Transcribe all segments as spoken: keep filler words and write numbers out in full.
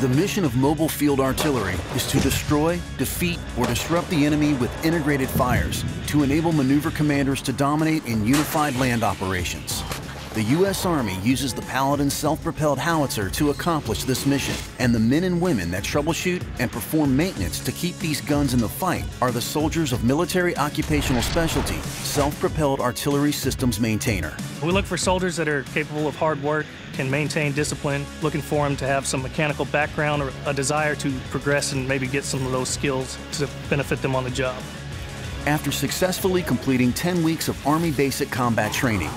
The mission of mobile field artillery is to destroy, defeat, or disrupt the enemy with integrated fires to enable maneuver commanders to dominate in unified land operations. The U S Army uses the Paladin self-propelled howitzer to accomplish this mission, and the men and women that troubleshoot and perform maintenance to keep these guns in the fight are the soldiers of Military Occupational Specialty, Self-Propelled Artillery Systems Maintainer. We look for soldiers that are capable of hard work, can maintain discipline, looking for them to have some mechanical background or a desire to progress and maybe get some of those skills to benefit them on the job. After successfully completing ten weeks of Army basic combat training,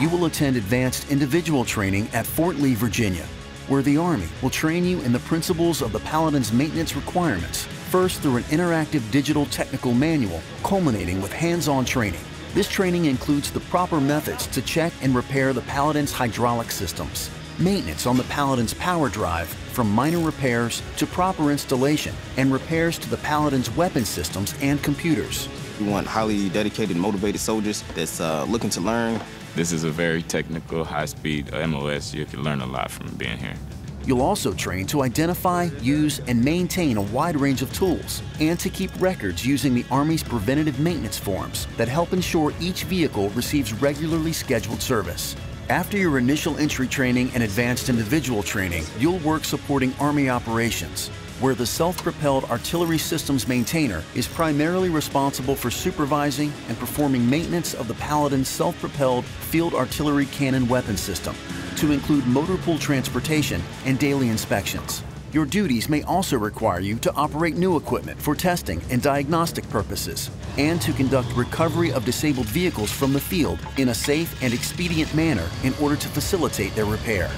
you will attend advanced individual training at Fort Lee, Virginia, where the Army will train you in the principles of the Paladin's maintenance requirements, first through an interactive digital technical manual, culminating with hands-on training. This training includes the proper methods to check and repair the Paladin's hydraulic systems, maintenance on the Paladin's power drive, from minor repairs to proper installation and repairs to the Paladin's weapon systems and computers. We want highly dedicated, motivated soldiers that's uh, looking to learn. This is a very technical, high-speed M O S. You can learn a lot from being here. You'll also train to identify, use, and maintain a wide range of tools, and to keep records using the Army's preventative maintenance forms that help ensure each vehicle receives regularly scheduled service. After your initial entry training and advanced individual training, you'll work supporting Army operations, where the self-propelled artillery systems maintainer is primarily responsible for supervising and performing maintenance of the Paladin's self-propelled field artillery cannon weapon system, to include motor pool transportation and daily inspections. Your duties may also require you to operate new equipment for testing and diagnostic purposes, and to conduct recovery of disabled vehicles from the field in a safe and expedient manner in order to facilitate their repair.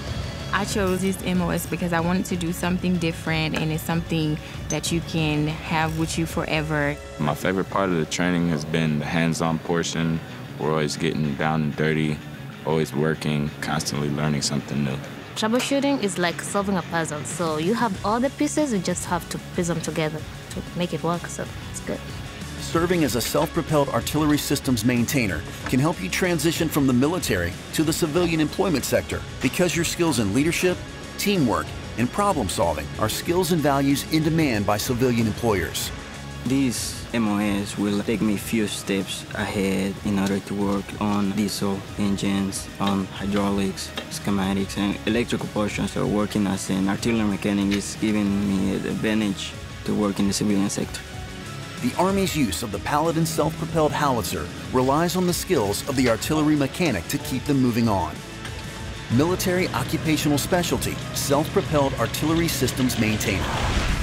I chose this M O S because I wanted to do something different, and it's something that you can have with you forever. My favorite part of the training has been the hands-on portion. We're always getting down and dirty, always working, constantly learning something new. Troubleshooting is like solving a puzzle, so you have all the pieces, you just have to piece them together to make it work, so it's good. Serving as a self-propelled artillery systems maintainer can help you transition from the military to the civilian employment sector, because your skills in leadership, teamwork, and problem solving are skills and values in demand by civilian employers. These M O S will take me a few steps ahead in order to work on diesel engines, on hydraulics, schematics, and electrical portions. So working as an artillery mechanic is giving me the advantage to work in the civilian sector. The Army's use of the Paladin self-propelled howitzer relies on the skills of the artillery mechanic to keep them moving on. Military Occupational Specialty, Self-Propelled Artillery Systems Maintainer.